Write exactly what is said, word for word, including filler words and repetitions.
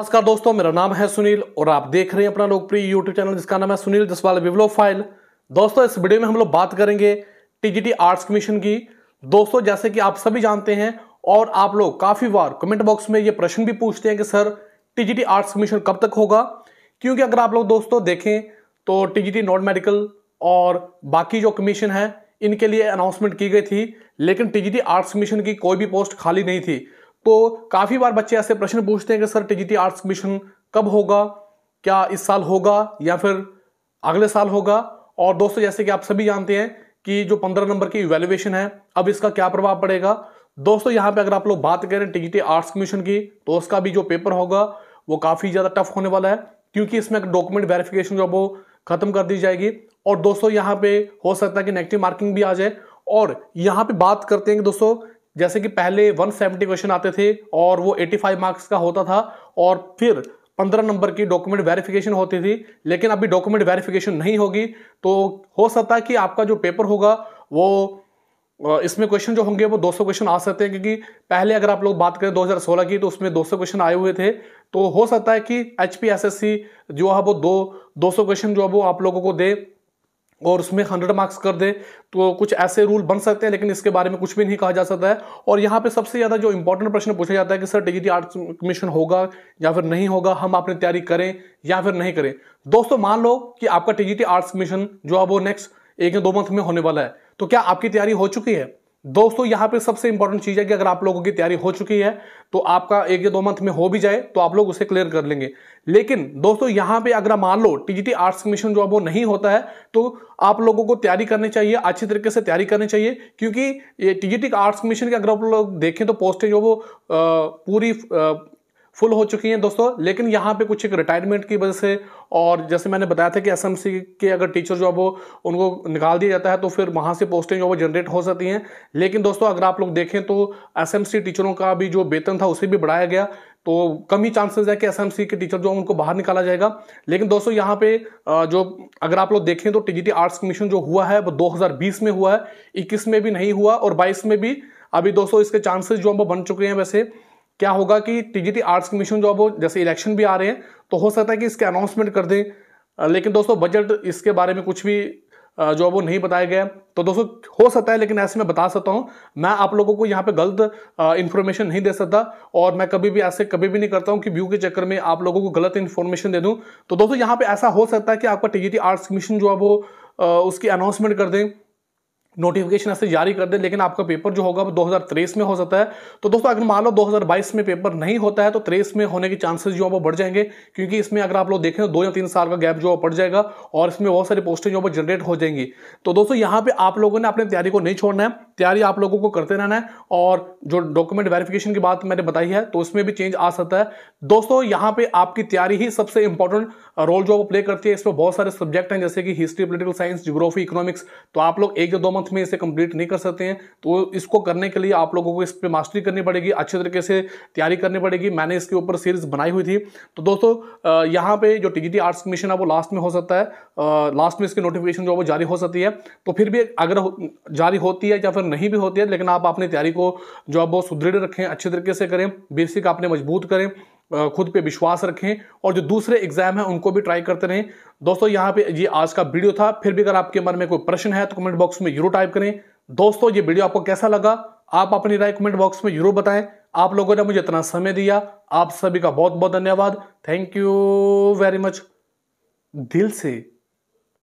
नमस्कार दोस्तों, मेरा नाम है सुनील और आप देख रहे हैं अपना लोकप्रिय यूट्यूब चैनल जिसका नाम है सुनील दसवाल विवलो फाइल। दोस्तों, इस वीडियो में हम लोग बात करेंगे टीजीटी आर्ट्स कमीशन की। दोस्तों, जैसे कि आप सभी जानते हैं और आप लोग काफ़ी बार कमेंट बॉक्स में ये प्रश्न भी पूछते हैं कि सर टीजीटी आर्ट्स कमीशन कब तक होगा, क्योंकि अगर आप लोग दोस्तों देखें तो टीजीटी नॉन मेडिकल और बाकी जो कमीशन है इनके लिए अनाउंसमेंट की गई थी, लेकिन टीजीटी आर्ट्स कमीशन की कोई भी पोस्ट खाली नहीं थी। तो काफ़ी बार बच्चे ऐसे प्रश्न पूछते हैं कि सर टीजीटी आर्ट्स कमीशन कब होगा, क्या इस साल होगा या फिर अगले साल होगा। और दोस्तों, जैसे कि आप सभी जानते हैं कि जो पंद्रह नंबर की इवैल्यूएशन है, अब इसका क्या प्रभाव पड़ेगा। दोस्तों, यहाँ पे अगर आप लोग बात करें टीजीटी आर्ट्स कमीशन की तो उसका भी जो पेपर होगा वो काफ़ी ज़्यादा टफ होने वाला है, क्योंकि इसमें डॉक्यूमेंट वेरिफिकेशन जो वो खत्म कर दी जाएगी। और दोस्तों, यहाँ पे हो सकता है कि नेगेटिव मार्किंग भी आ जाए। और यहाँ पे बात करते हैं कि दोस्तों, जैसे कि पहले एक सौ सत्तर क्वेश्चन आते थे और वो पचासी मार्क्स का होता था, और फिर पंद्रह नंबर की डॉक्यूमेंट वेरिफिकेशन होती थी, लेकिन अभी डॉक्यूमेंट वेरिफिकेशन नहीं होगी। तो हो सकता है कि आपका जो पेपर होगा वो इसमें क्वेश्चन जो होंगे वो दो सौ क्वेश्चन आ सकते हैं, क्योंकि पहले अगर आप लोग बात करें दो हज़ार सोलह की तो उसमें दो सौ क्वेश्चन आए हुए थे। तो हो सकता है कि H P S S C जो है वो दो दो सौ क्वेश्चन जो है वो आप लोगों को दे और उसमें हंड्रेड मार्क्स कर दे। तो कुछ ऐसे रूल बन सकते हैं, लेकिन इसके बारे में कुछ भी नहीं कहा जा सकता है। और यहाँ पे सबसे ज़्यादा जो इंपॉर्टेंट प्रश्न पूछा जाता है कि सर टीजीटी आर्ट्स कमीशन होगा या फिर नहीं होगा, हम अपनी तैयारी करें या फिर नहीं करें। दोस्तों, मान लो कि आपका टीजीटी आर्ट्स कमीशन जो है वो नेक्स्ट एक या दो मंथ में होने वाला है, तो क्या आपकी तैयारी हो चुकी है। दोस्तों, यहाँ पे सबसे इंपॉर्टेंट चीज़ है कि अगर आप लोगों की तैयारी हो चुकी है तो आपका एक या दो मंथ में हो भी जाए तो आप लोग उसे क्लियर कर लेंगे। लेकिन दोस्तों, यहाँ पे अगर मान लो टीजीटी आर्ट्स कमीशन जो है वो नहीं होता है तो आप लोगों को तैयारी करनी चाहिए, अच्छी तरीके से तैयारी करनी चाहिए, क्योंकि ये टीजीटी आर्ट्स कमीशन के अगर आप लोग देखें तो पोस्टें जो वो पूरी आ, फुल हो चुकी हैं दोस्तों। लेकिन यहाँ पे कुछ एक रिटायरमेंट की वजह से, और जैसे मैंने बताया था कि एस एम सी के अगर टीचर जो है वो उनको निकाल दिया जाता है तो फिर वहाँ से पोस्टें जो वो जनरेट हो सकती हैं। लेकिन दोस्तों, अगर आप लोग देखें तो एस एम सी टीचरों का भी जो वेतन था उसे भी बढ़ाया गया, तो कम ही चांसेस है कि एस एम सी के टीचर जो उनको बाहर निकाला जाएगा। लेकिन दोस्तों, यहाँ पे जो अगर आप लोग देखें तो टीजीटी आर्ट्स कमीशन जो हुआ है वो दो हज़ार बीस में हुआ है, इक्कीस में भी नहीं हुआ और बाईस में भी। अभी दोस्तों, इसके चांसेस जो वो बन चुके हैं। वैसे क्या होगा कि टीजीटी आर्ट्स कमीशन जो अब जैसे इलेक्शन भी आ रहे हैं तो हो सकता है कि इसके अनाउंसमेंट कर दें, लेकिन दोस्तों बजट इसके बारे में कुछ भी जो अब वो नहीं बताया गया। तो दोस्तों, हो सकता है, लेकिन ऐसे मैं बता सकता हूं, मैं आप लोगों को यहाँ पे गलत इन्फॉर्मेशन नहीं दे सकता, और मैं कभी भी ऐसे कभी भी नहीं करता हूँ कि व्यू के चक्कर में आप लोगों को गलत इन्फॉर्मेशन दे दूँ। तो दोस्तों, यहाँ पे ऐसा हो सकता है कि आपका टीजीटी आर्ट्स कमीशन जो अब वो उसकी अनाउंसमेंट कर दें, नोटिफिकेशन ऐसे जारी कर दे, लेकिन आपका पेपर जो होगा वो दो हज़ार तेईस में हो सकता है। तो दोस्तों, अगर मान लो दो हज़ार बाईस में पेपर नहीं होता है तो तेईस में होने के चांसेस जो है वो बढ़ जाएंगे, क्योंकि इसमें अगर आप लोग देखें तो दो या तीन साल का गैप जो है पड़ जाएगा और इसमें बहुत सारी पोस्टें जो है जनरेट हो जाएंगी। तो दोस्तों, यहाँ पे आप लोगों ने अपनी तैयारी को नहीं छोड़ना है, तैयारी आप लोगों को करते रहना है। और जो डॉक्यूमेंट वेरिफिकेशन की बात मैंने बताई है तो उसमें भी चेंज आ सकता है। दोस्तों, यहाँ पे आपकी तैयारी ही सबसे इंपॉर्टेंट रोल जो वो प्ले करती है। इसमें बहुत सारे सब्जेक्ट हैं जैसे कि history, political science, geography, economics, तो आप लोग एक या दो मंथ में इसे कंप्लीट नहीं कर सकते हैं। तो इसको करने के लिए आप लोगों को इस पर मास्टरी करनी पड़ेगी, अच्छे तरीके से तैयारी करनी पड़ेगी। मैंने इसके ऊपर सीरीज बनाई हुई थी। तो दोस्तों, यहाँ पे जो टीजीटी आर्ट्स कमीशन है वो लास्ट में हो सकता है, लास्ट में इसकी नोटिफिकेशन जो वो जारी हो सकती है। तो फिर भी अगर जारी होती है या फिर नहीं भी होती है, लेकिन आप अपनी तैयारी को जो आप वो सुदृढ़ रखें, अच्छे तरीके से करें, बेसिक आपने मजबूत करें, खुद पे विश्वास रखें, और जो दूसरे एग्जाम हैं उनको भी ट्राई करते रहें। दोस्तों, यहाँ पे ये आज का वीडियो था। फिर भी अगर आपके मन में कोई प्रश्न है तो कमेंट बॉक्स में जरूर टाइप करें। दोस्तों, ये वीडियो आपको कैसा लगा, आप अपनी राय कमेंट बॉक्स में जरूर बताएं। आप लोगों ने मुझे इतना समय दिया, आप सभी का बहुत बहुत धन्यवाद। थैंक यू वेरी मच, दिल से।